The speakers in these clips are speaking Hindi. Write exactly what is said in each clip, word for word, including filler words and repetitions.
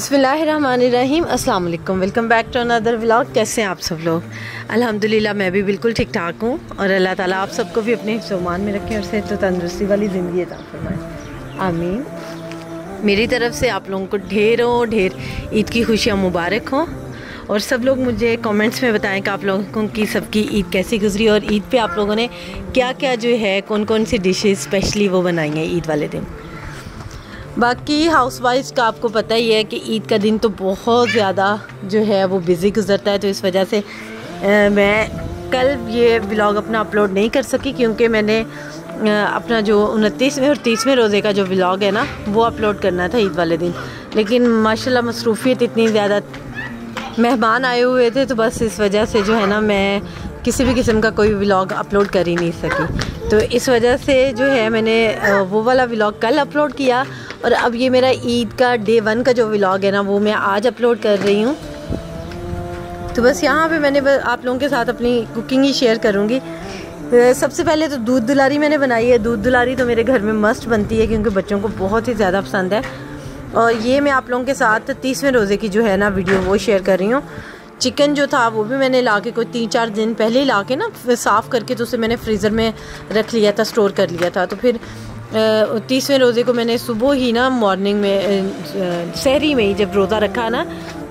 बिस्मिल्लाहिर्रहमानिर्रहीम, अस्सलाम वालेकुम। Welcome back to another vlog. कैसे हैं आप सब लोग? अल्हम्दुलिल्लाह मैं भी बिल्कुल ठीक ठाक हूँ और अल्लाह ताला आप सबको भी अपने हिफ्ज़-ओ-मान में रखें और सेहत तो तंदुरुस्ती वाली ज़िंदगी अता फरमाएं, आमीन। मेरी तरफ से आप लोगों को ढेरों ढेर ईद की खुशियाँ मुबारक हों और सब लोग मुझे कमेंट्स में बताएं कि आप लोगों की सबकी ईद कैसी गुजरी और ईद पे आप लोगों ने क्या क्या जो है कौन कौन सी डिशेज स्पेशली वो बनाई हैं ईद वाले दिन। बाकी हाउसवाइफ का आपको पता ही है कि ईद का दिन तो बहुत ज़्यादा जो है वो बिज़ी गुजरता है, तो इस वजह से आ, मैं कल ये व्लॉग अपना अपलोड नहीं कर सकी क्योंकि मैंने अपना जो उनतीसवें और तीसवें रोज़े का जो व्लॉग है ना वो अपलोड करना था ईद वाले दिन, लेकिन माशाल्लाह मसरूफियत इतनी ज़्यादा, मेहमान आए हुए थे, तो बस इस वजह से जो है ना मैं किसी भी किस्म का कोई व्लॉग अपलोड कर ही नहीं सकी। तो इस वजह से जो है मैंने वो वाला व्लॉग कल अपलोड किया और अब ये मेरा ईद का डे वन का जो व्लॉग है ना वो मैं आज अपलोड कर रही हूँ। तो बस यहाँ पे मैंने आप लोगों के साथ अपनी कुकिंग ही शेयर करूँगी। सबसे पहले तो दूध दुलारी मैंने बनाई है। दूध दुलारी तो मेरे घर में मस्त बनती है क्योंकि बच्चों को बहुत ही ज़्यादा पसंद है और ये मैं आप लोगों के साथ तीसवें रोज़े की जो है ना वीडियो वो शेयर कर रही हूँ। चिकन जो था वो भी मैंने ला के कोई तीन चार दिन पहले ही ला के ना साफ़ करके तो उसे मैंने फ्रीज़र में रख लिया था, स्टोर कर लिया था। तो फिर तीसवें रोज़े को मैंने सुबह ही ना मॉर्निंग में सहरी में ही जब रोज़ा रखा ना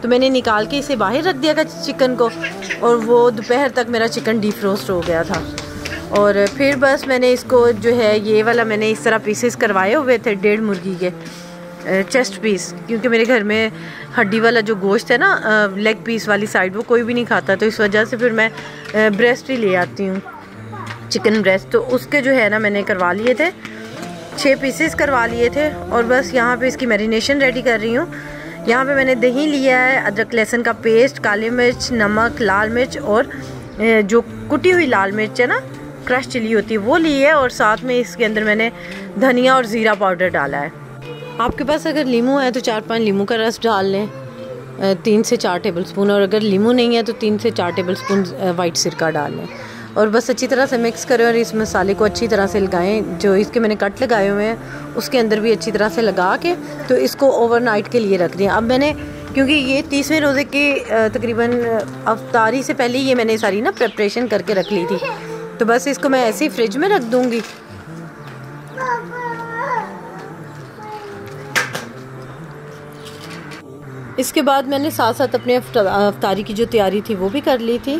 तो मैंने निकाल के इसे बाहर रख दिया था चिकन को और वो दोपहर तक मेरा चिकन डीफ्रोस्ट हो गया था। और फिर बस मैंने इसको जो है ये वाला मैंने इस तरह पीसेस करवाए हुए थे डेढ़ मुर्गी के चेस्ट पीस, क्योंकि मेरे घर में हड्डी वाला जो गोश्त है ना लेग पीस वाली साइड वो कोई भी नहीं खाता, तो इस वजह से फिर मैं ब्रेस्ट ही ले आती हूँ चिकन ब्रेस्ट। तो उसके जो है ना मैंने करवा लिए थे, छः पीसेस करवा लिए थे और बस यहाँ पे इसकी मैरिनेशन रेडी कर रही हूँ। यहाँ पे मैंने दही लिया है, अदरक लहसुन का पेस्ट, काली मिर्च, नमक, लाल मिर्च और जो कुटी हुई लाल मिर्च है ना क्रश चिली होती है वो ली है और साथ में इसके अंदर मैंने धनिया और ज़ीरा पाउडर डाला है। आपके पास अगर नींबू है तो चार पाँच नींबू का रस डाल लें, तीन से चार टेबल स्पून, और अगर नींबू नहीं है तो तीन से चार टेबल स्पून वाइट सिरका डाल लें और बस अच्छी तरह से मिक्स करें और इस मसाले को अच्छी तरह से लगाएं। जो इसके मैंने कट लगाए हुए हैं उसके अंदर भी अच्छी तरह से लगा के तो इसको ओवरनाइट के लिए रख दें। अब मैंने क्योंकि ये तीसवें रोज़े के तकरीबन अफ्तारी से पहले ये मैंने सारी ना प्रेपरेशन करके रख ली थी, तो बस इसको मैं ऐसे ही फ्रिज में रख दूँगी। इसके बाद मैंने साथ साथ अपने अफ्तारी की जो तैयारी थी वो भी कर ली थी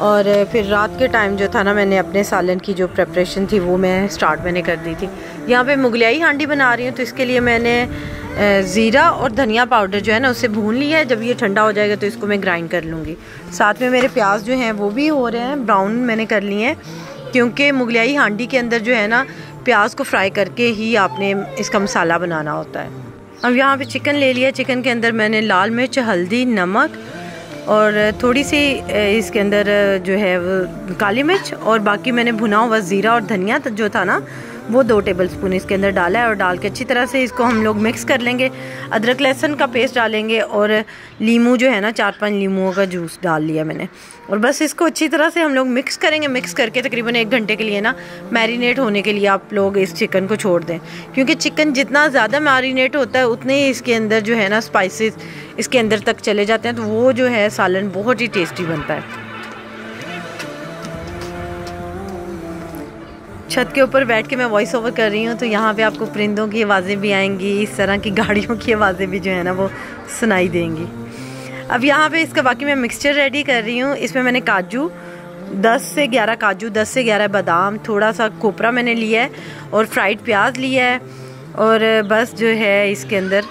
और फिर रात के टाइम जो था ना मैंने अपने सालन की जो प्रेपरेशन थी वो मैं स्टार्ट मैंने कर दी थी। यहाँ पे मुगलाई हांडी बना रही हूँ, तो इसके लिए मैंने ज़ीरा और धनिया पाउडर जो है ना उसे भून लिया है। जब ये ठंडा हो जाएगा तो इसको मैं ग्राइंड कर लूँगी। साथ में मेरे प्याज जो हैं वो भी हो रहे हैं, ब्राउन मैंने कर लिए हैं क्योंकि मुगलाई हांडी के अंदर जो है ना प्याज को फ्राई करके ही आपने इसका मसाला बनाना होता है। अब यहाँ पर चिकन ले लिया, चिकन के अंदर मैंने लाल मिर्च, हल्दी, नमक और थोड़ी सी इसके अंदर जो है वो काली मिर्च और बाकी मैंने भुना हुआ ज़ीरा और धनिया जो था ना वो दो टेबलस्पून इसके अंदर डाला है और डाल के अच्छी तरह से इसको हम लोग मिक्स कर लेंगे। अदरक लहसुन का पेस्ट डालेंगे और नींबू जो है ना चार पांच नींबुओं का जूस डाल लिया मैंने और बस इसको अच्छी तरह से हम लोग मिक्स करेंगे। मिक्स करके तकरीबन एक घंटे के लिए ना मैरिनेट होने के लिए आप लोग इस चिकन को छोड़ दें, क्योंकि चिकन जितना ज़्यादा मैरिनेट होता है उतने ही इसके अंदर जो है ना स्पाइसेस इसके अंदर तक चले जाते हैं, तो वो जो है सालन बहुत ही टेस्टी बनता है। छत के ऊपर बैठ के मैं वॉइस ओवर कर रही हूँ, तो यहाँ पे आपको परिंदों की आवाज़ें भी आएंगी, इस तरह की गाड़ियों की आवाज़ें भी जो है ना वो सुनाई देंगी। अब यहाँ पे इसका बाकी मैं मिक्सचर रेडी कर रही हूँ। इसमें मैंने काजू दस से ग्यारह काजू दस से ग्यारह बादाम, थोड़ा सा कोपरा मैंने लिया है और फ्राइड प्याज लिया है और बस जो है इसके अंदर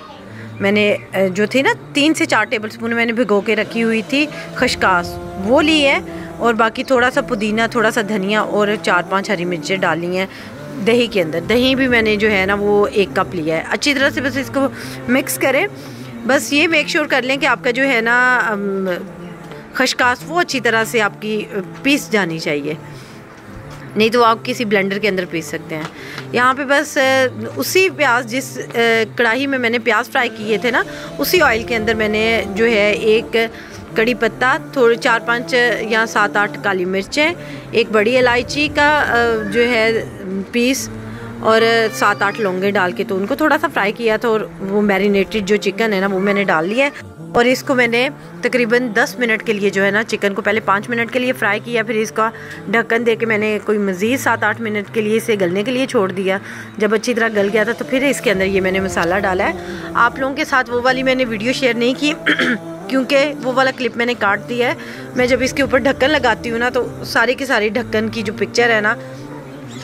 मैंने जो थी ना तीन से चार टेबल स्पून मैंने भिगो के रखी हुई थी खसकास वो ली है और बाकी थोड़ा सा पुदीना, थोड़ा सा धनिया और चार पांच हरी मिर्चें डाली हैं दही के अंदर। दही भी मैंने जो है ना वो एक कप लिया है। अच्छी तरह से बस इसको मिक्स करें, बस ये मेक श्योर कर लें कि आपका जो है ना खसकास वो अच्छी तरह से आपकी पीस जानी चाहिए, नहीं तो आप किसी ब्लेंडर के अंदर पीस सकते हैं। यहाँ पे बस उसी प्याज जिस कढ़ाई में मैंने प्याज फ्राई किए थे ना उसी ऑयल के अंदर मैंने जो है एक कड़ी पत्ता, थोड़े चार पांच या सात आठ काली मिर्चें, एक बड़ी इलायची का जो है पीस और सात आठ लौंगे डाल के तो उनको थोड़ा सा फ्राई किया था। और वो मैरिनेटेड जो चिकन है ना वो मैंने डाल लिया है और इसको मैंने तकरीबन दस मिनट के लिए जो है ना चिकन को पहले पाँच मिनट के लिए फ्राई किया, फिर इसका ढक्कन दे के मैंने कोई मज़ीद सात आठ मिनट के लिए इसे गलने के लिए छोड़ दिया। जब अच्छी तरह गल गया था तो फिर इसके अंदर ये मैंने मसाला डाला है। आप लोगों के साथ वो वाली मैंने वीडियो शेयर नहीं की क्योंकि वो वाला क्लिप मैंने काट दिया है। मैं जब इसके ऊपर ढक्कन लगाती हूँ ना तो सारी की सारी ढक्कन की जो पिक्चर है ना,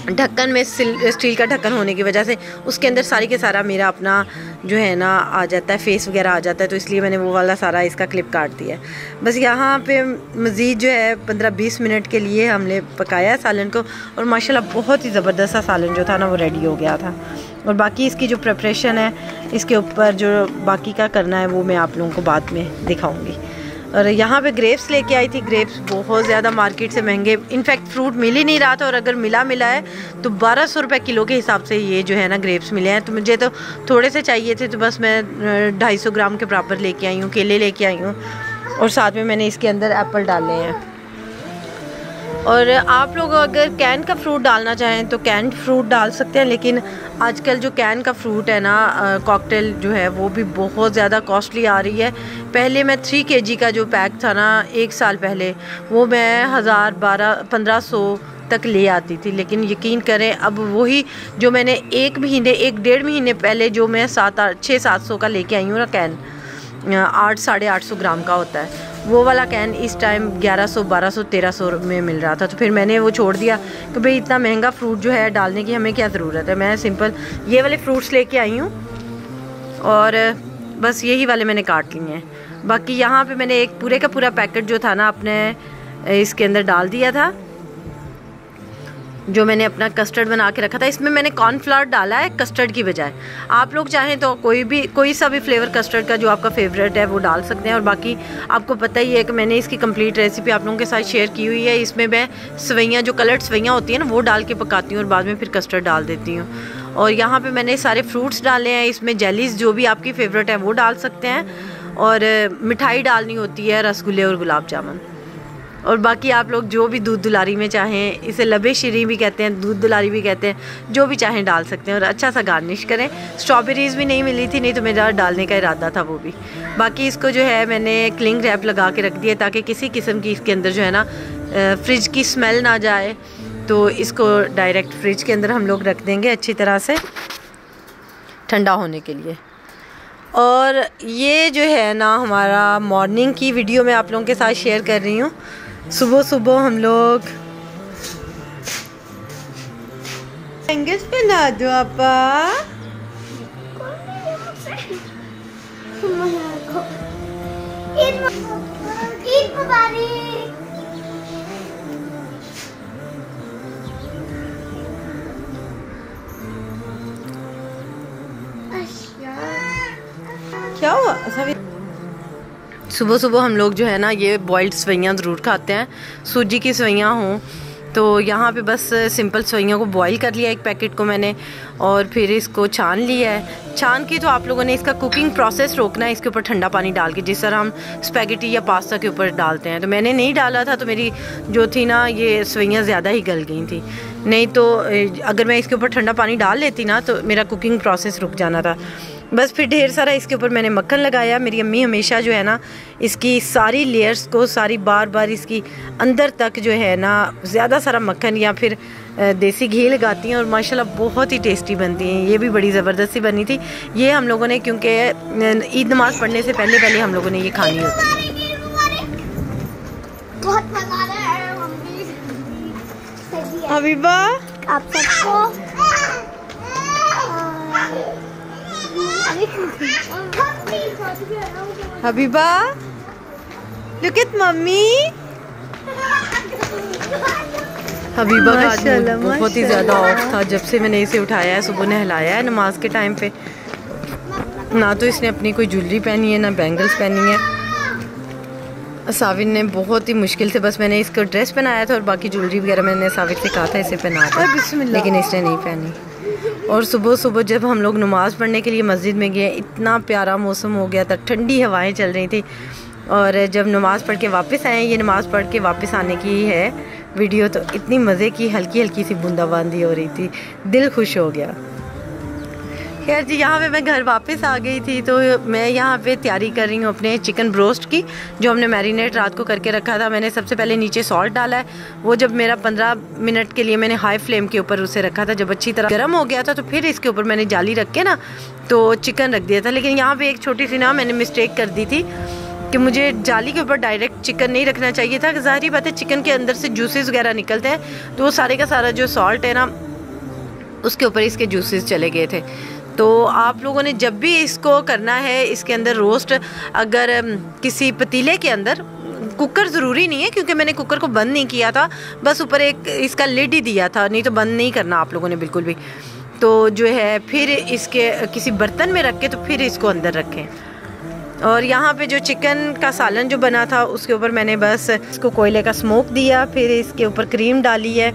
ढक्कन में स्टील का ढक्कन होने की वजह से उसके अंदर सारी के सारा मेरा अपना जो है ना आ जाता है, फेस वगैरह आ जाता है, तो इसलिए मैंने वो वाला सारा इसका क्लिप काट दिया है। बस यहाँ पे मज़ीद जो है पंद्रह बीस मिनट के लिए हमने पकाया सालन को और माशाल्लाह बहुत ही ज़बरदस्त सा सालन जो था ना वो रेडी हो गया था। और बाकी इसकी जो प्रिपरेशन है इसके ऊपर जो बाकी का करना है वो मैं आप लोगों को बाद में दिखाऊँगी। और यहाँ पे ग्रेप्स लेके आई थी, ग्रेप्स बहुत ज़्यादा मार्केट से महंगे, इनफैक्ट फ्रूट मिल ही नहीं रहा था और अगर मिला मिला है तो बारह सौ रुपये किलो के हिसाब से ये जो है ना ग्रेप्स मिले हैं। तो मुझे तो थोड़े से चाहिए थे तो बस मैं ढाई सौ ग्राम के बराबर लेके आई हूँ, केले लेके आई हूँ और साथ में मैंने इसके अंदर एप्पल डाले हैं। और आप लोग अगर कैन का फ्रूट डालना चाहें तो कैन फ्रूट डाल सकते हैं, लेकिन आजकल जो कैन का फ्रूट है ना कॉकटेल जो है वो भी बहुत ज़्यादा कॉस्टली आ रही है। पहले मैं थ्री केजी का जो पैक था ना एक साल पहले वो मैं हज़ार बारह पंद्रह सौ तक ले आती थी, लेकिन यकीन करें अब वही जो मैंने एक महीने एक डेढ़ महीने पहले जो मैं सात आठ छः सात सौ का लेके आई हूँ ना कैन, आठ साढ़े आठ सौ ग्राम का होता है, वो वाला कैन इस टाइम ग्यारह सौ बारह सौ तेरह सौ में मिल रहा था। तो फिर मैंने वो छोड़ दिया कि भाई इतना महंगा फ्रूट जो है डालने की हमें क्या ज़रूरत है। मैं सिंपल ये वाले फ्रूट्स लेके आई हूँ और बस यही वाले मैंने काट लिए हैं। बाकी यहाँ पे मैंने एक पूरे का पूरा पैकेट जो था ना अपने इसके अंदर डाल दिया था, जो मैंने अपना कस्टर्ड बना के रखा था। इसमें मैंने कॉर्नफ्लावर डाला है कस्टर्ड की बजाय। आप लोग चाहें तो कोई भी कोई सा भी फ्लेवर कस्टर्ड का जो आपका फेवरेट है वो डाल सकते हैं। और बाकी आपको पता ही है कि मैंने इसकी कंप्लीट रेसिपी आप लोगों के साथ शेयर की हुई है। इसमें मैं सवैयाँ जो कलर्ड सवैयाँ होती है ना वो डाल के पकाती हूँ और बाद में फिर कस्टर्ड डाल देती हूँ। और यहाँ पर मैंने सारे फ्रूट्स डाले हैं, इसमें जेलीज जो भी आपकी फेवरेट है वो डाल सकते हैं और मिठाई डालनी होती है रसगुल्ले और गुलाब जामुन। और बाकी आप लोग जो भी दूध दुलारी में चाहें, इसे लबे शरी भी कहते हैं, दूध दुलारी भी कहते हैं, जो भी चाहें डाल सकते हैं और अच्छा सा गार्निश करें। स्ट्रॉबेरीज़ भी नहीं मिली थी, नहीं तो मेरा डालने का इरादा था वो भी। बाकी इसको जो है मैंने क्लिंग रैप लगा के रख दिया ताकि किसी किस्म की इसके अंदर जो है ना फ्रिज की स्मेल ना जाए, तो इसको डायरेक्ट फ्रिज के अंदर हम लोग रख देंगे अच्छी तरह से ठंडा होने के लिए। और ये जो है ना हमारा मॉर्निंग की वीडियो मैं आप लोगों के साथ शेयर कर रही हूँ। सुबह सुबह हम लोग फंगस बना दो आपा, क्या हुआ? सुबह सुबह हम लोग जो है ना ये बॉइल्ड सवैयाँ ज़रूर खाते हैं, सूजी की सवैयाँ हों। तो यहाँ पे बस सिंपल सवैयाँ को बॉईल कर लिया एक पैकेट को मैंने और फिर इसको छान लिया है। छान के तो आप लोगों ने इसका कुकिंग प्रोसेस रोकना है, इसके ऊपर ठंडा पानी डाल के, जिस तरह हम स्पैगेटी या पास्ता के ऊपर डालते हैं। तो मैंने नहीं डाला था तो मेरी जो थी ना ये सवैयाँ ज़्यादा ही गल गई थी, नहीं तो अगर मैं इसके ऊपर ठंडा पानी डाल लेती ना तो मेरा कुकिंग प्रोसेस रुक जाना था। बस फिर ढेर सारा इसके ऊपर मैंने मक्खन लगाया। मेरी अम्मी हमेशा जो है ना इसकी सारी लेयर्स को सारी बार बार इसकी अंदर तक जो है ना ज़्यादा सारा मक्खन या फिर देसी घी लगाती हैं और माशाल्लाह बहुत ही टेस्टी बनती हैं। ये भी बड़ी ज़बरदस्ती बनी थी। ये हम लोगों ने क्योंकि ईद नमाज़ पढ़ने से पहले पहले हम लोगों ने ये खानी होती है। हबीबा आप सबको Habiba look at mummy. Habiba का बहुत ही ज़्यादा ऑफ था जब से मैंने इसे उठाया है, सुबह नहलाया है नमाज के टाइम पे, ना तो इसने अपनी कोई ज्वेलरी पहनी है ना बैंगल्स पहनी है। साविर ने बहुत ही मुश्किल से बस मैंने इसको ड्रेस पहनाया था और बाकी ज्वेलरी वगैरह मैंने साविर से कहा था इसे पहनाया, लेकिन इसने नहीं पहनी। और सुबह सुबह जब हम लोग नमाज़ पढ़ने के लिए मस्जिद में गए इतना प्यारा मौसम हो गया था, ठंडी हवाएं चल रही थी। और जब नमाज़ पढ़ के वापस आए, ये नमाज़ पढ़ के वापस आने की है वीडियो तो इतनी मज़े की हल्की हल्की सी बूंदाबांदी हो रही थी, दिल खुश हो गया। खैर जी, यहाँ पे मैं घर वापस आ गई थी, तो मैं यहाँ पे तैयारी कर रही हूँ अपने चिकन ब्रोस्ट की, जो हमने मैरिनेट रात को करके रखा था। मैंने सबसे पहले नीचे सॉल्ट डाला है, वो जब मेरा पंद्रह मिनट के लिए मैंने हाई फ्लेम के ऊपर उसे रखा था, जब अच्छी तरह गर्म हो गया था तो फिर इसके ऊपर मैंने जाली रख के ना तो चिकन रख दिया था। लेकिन यहाँ पर एक छोटी सी ना मैंने मिस्टेक कर दी थी कि मुझे जाली के ऊपर डायरेक्ट चिकन नहीं रखना चाहिए था। ज़ाहिर बात है चिकन के अंदर से जूसेस वगैरह निकलते हैं, तो वो सारे का सारा जो सॉल्ट है ना उसके ऊपर इसके जूसेस चले गए थे। तो आप लोगों ने जब भी इसको करना है, इसके अंदर रोस्ट अगर किसी पतीले के अंदर, कुकर ज़रूरी नहीं है क्योंकि मैंने कुकर को बंद नहीं किया था, बस ऊपर एक इसका लिड ही दिया था, नहीं तो बंद नहीं करना आप लोगों ने बिल्कुल भी। तो जो है फिर इसके किसी बर्तन में रख के तो फिर इसको अंदर रखें। और यहाँ पे जो चिकन का सालन जो बना था उसके ऊपर मैंने बस इसको कोयले का स्मोक दिया, फिर इसके ऊपर क्रीम डाली है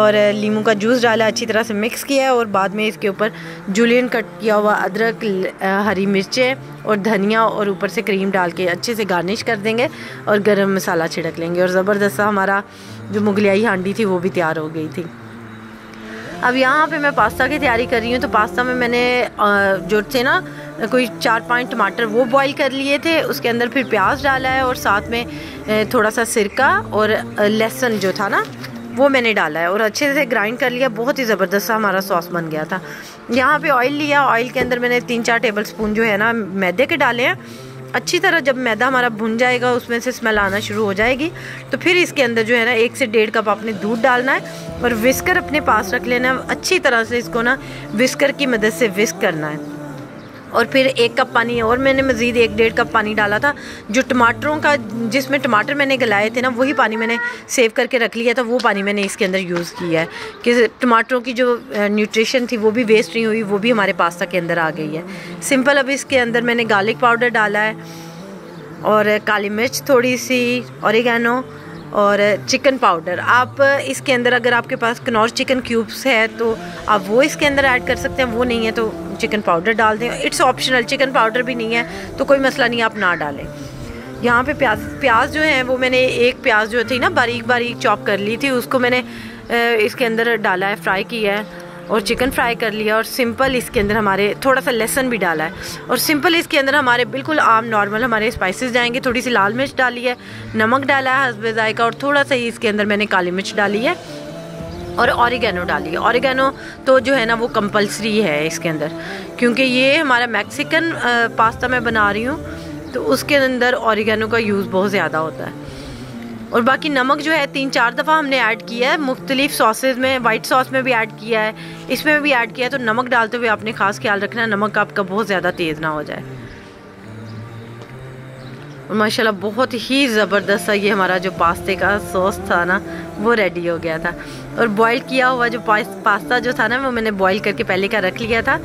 और लीमू का जूस डाला, अच्छी तरह से मिक्स किया है। और बाद में इसके ऊपर जूलियन कट किया हुआ अदरक, हरी मिर्चें और धनिया और ऊपर से क्रीम डाल के अच्छे से गार्निश कर देंगे और गरम मसाला छिड़क लेंगे। और ज़बरदस्त सा हमारा जो मुगलियाई हांडी थी वो भी तैयार हो गई थी। अब यहाँ पे मैं पास्ता की तैयारी कर रही हूँ, तो पास्ता में मैंने जो थे ना कोई चार पाँच टमाटर वो बॉईल कर लिए थे, उसके अंदर फिर प्याज डाला है और साथ में थोड़ा सा सिरका और लहसुन जो था ना वो मैंने डाला है और अच्छे से ग्राइंड कर लिया। बहुत ही ज़बरदस्त सा हमारा सॉस बन गया था। यहाँ पे ऑयल लिया, ऑयल के अंदर मैंने तीन चार टेबल स्पून जो है ना मैदे के डाले हैं। अच्छी तरह जब मैदा हमारा भुन जाएगा, उसमें से स्मेल आना शुरू हो जाएगी, तो फिर इसके अंदर जो है ना एक से डेढ़ कप आपने दूध डालना है और विस्कर अपने पास रख लेना है। अच्छी तरह से इसको ना विस्कर की मदद से विस्क करना है। और फिर एक कप पानी और मैंने मज़ीद एक डेढ़ कप पानी डाला था, जो टमाटरों का जिसमें टमाटर मैंने गलाए थे ना वही पानी मैंने सेव करके रख लिया था, वो पानी मैंने इसके अंदर यूज़ किया है कि टमाटरों की जो न्यूट्रिशन थी वो भी वेस्ट नहीं हुई, वो भी हमारे पास्ता के अंदर आ गई है। सिंपल अब इसके अंदर मैंने गार्लिक पाउडर डाला है और काली मिर्च थोड़ी सी, ओरिगैनो और चिकन पाउडर। आप इसके अंदर अगर आपके पास कनौर चिकन क्यूब्स है तो आप वो इसके अंदर ऐड कर सकते हैं, वो नहीं है तो चिकन पाउडर डाल दें। इट्स ऑप्शनल, चिकन पाउडर भी नहीं है तो कोई मसला नहीं, आप ना डालें। यहाँ पे प्याज प्याज जो है वो मैंने एक प्याज जो थी ना बारीक बारीक चॉप कर ली थी, उसको मैंने इसके अंदर डाला है, फ्राई किया है और चिकन फ्राई कर लिया। और सिंपल इसके अंदर हमारे थोड़ा सा लहसुन भी डाला है और सिंपल इसके अंदर हमारे बिल्कुल आम नॉर्मल हमारे स्पाइसेस जाएंगे। थोड़ी सी लाल मिर्च डाली है, नमक डाला है हस्ब जायका और थोड़ा सा ही इसके अंदर मैंने काली मिर्च डाली है और ऑरिगैनो डाली है। ऑरिगैनो तो जो है ना वो कंपलसरी है इसके अंदर, क्योंकि ये हमारा मैक्सिकन पास्ता मैं बना रही हूँ तो उसके अंदर ऑरिगैनो का यूज़ बहुत ज़्यादा होता है। और बाकी नमक जो है तीन चार दफ़ा हमने ऐड किया है, मुख्तलिफ सॉसेज में, वाइट सॉस में भी ऐड किया है, इसमें भी ऐड किया है। तो नमक डालते हुए आपने ख़ास ख्याल रखना है, नमक आपका बहुत ज़्यादा तेज़ ना हो जाए। और माशाल्लाह बहुत ही ज़बरदस्त सा ये हमारा जो पास्ते का सॉस था ना वो रेडी हो गया था। और बॉईल किया हुआ जो पास्ता जो था ना वो मैंने बॉईल करके पहले का रख लिया था।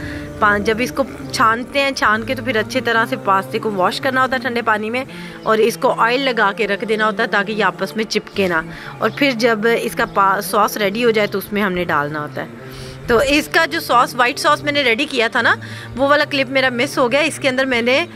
जब इसको छानते हैं, छान के तो फिर अच्छी तरह से पास्ते को वॉश करना होता है ठंडे पानी में और इसको ऑयल लगा के रख देना होता है ताकि ये आपस में चिपके ना। और फिर जब इसका सॉस रेडी हो जाए तो उसमें हमने डालना होता है। तो इसका जो सॉस, वाइट सॉस मैंने रेडी किया था ना वो वाला क्लिप मेरा मिस हो गया। इसके अंदर मैंने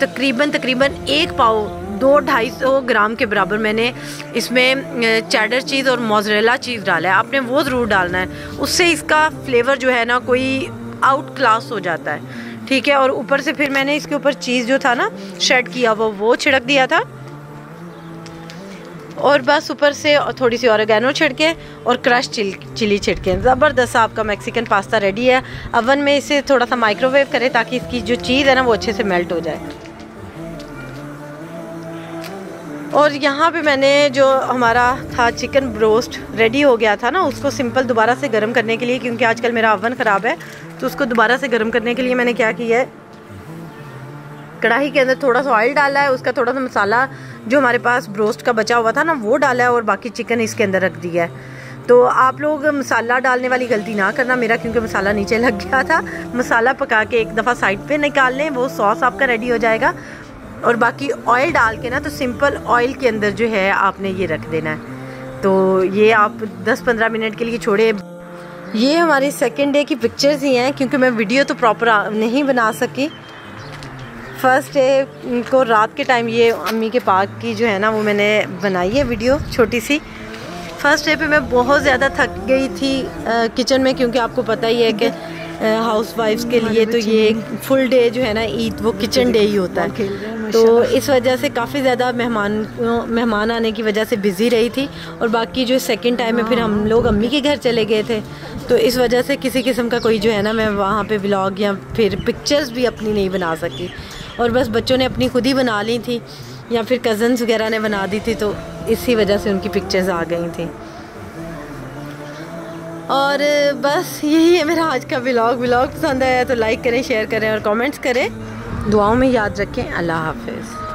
तकरीबन तकरीबन एक पाव, दो ढाई सौ ग्राम के बराबर मैंने इसमें चैडर चीज़ और मोज़रेला चीज़ डाला है, आपने वो ज़रूर डालना है, उससे इसका फ्लेवर जो है ना कोई आउट क्लास हो जाता है, ठीक है। और ऊपर से फिर मैंने इसके ऊपर चीज़ जो था ना शेड किया वो वो छिड़क दिया था और बस ऊपर से थोड़ी सी ऑरिगैनो छिड़के और क्रश चिली छिड़के। ज़बरदस्त आपका मैक्सिकन पास्ता रेडी है। अवन में इसे थोड़ा सा माइक्रोवेव करें ताकि इसकी जो चीज़ है ना वो अच्छे से मेल्ट हो जाए। और यहाँ पे मैंने जो हमारा था चिकन ब्रोस्ट रेडी हो गया था ना उसको सिंपल दोबारा से गर्म करने के लिए, क्योंकि आजकल मेरा अवन ख़राब है तो उसको दोबारा से गर्म करने के लिए मैंने क्या किया है, कढ़ाई के अंदर थोड़ा सा ऑयल डाला है, उसका थोड़ा सा मसाला जो हमारे पास ब्रोस्ट का बचा हुआ था ना वो डाला है और बाकी चिकन इसके अंदर रख दिया है। तो आप लोग मसाला डालने वाली गलती ना करना, मेरा क्योंकि मसाला नीचे लग गया था। मसाला पका के एक दफ़ा साइड पे निकाल लें, वो सॉस आपका रेडी हो जाएगा। और बाकी ऑयल डाल के ना तो सिंपल ऑयल के अंदर जो है आपने ये रख देना है। तो ये आप दस पंद्रह मिनट के लिए छोड़े। ये हमारी सेकेंड डे की पिक्चर्स ही हैं, क्योंकि मैं वीडियो तो प्रॉपर नहीं बना सकी। फर्स्ट डे को रात के टाइम ये अम्मी के पार्क की जो है ना वो मैंने बनाई है वीडियो छोटी सी। फ़र्स्ट डे पे मैं बहुत ज़्यादा थक गई थी किचन में, क्योंकि आपको पता ही है कि हाउस वाइफ्स के लिए तो ये फुल डे जो है ना ईद वो किचन डे ही होता है। तो इस वजह से काफ़ी ज़्यादा मेहमान मेहमान आने की वजह से बिज़ी रही थी। और बाकी जो सेकंड टाइम में फिर हम लोग अम्मी के घर चले गए थे, तो इस वजह से किसी किस्म का कोई जो है ना मैं वहाँ पे व्लॉग या फिर पिक्चर्स भी अपनी नहीं बना सकी। और बस बच्चों ने अपनी खुद ही बना ली थी या फिर कज़न्स वगैरह ने बना दी थी, तो इसी वजह से उनकी पिक्चर्स आ गई थी। और बस यही है मेरा आज का व्लॉग। व्लॉग पसंद आया तो लाइक करें, शेयर करें और कमेंट्स करें। दुआओं में याद रखें। अल्लाह हाफिज़।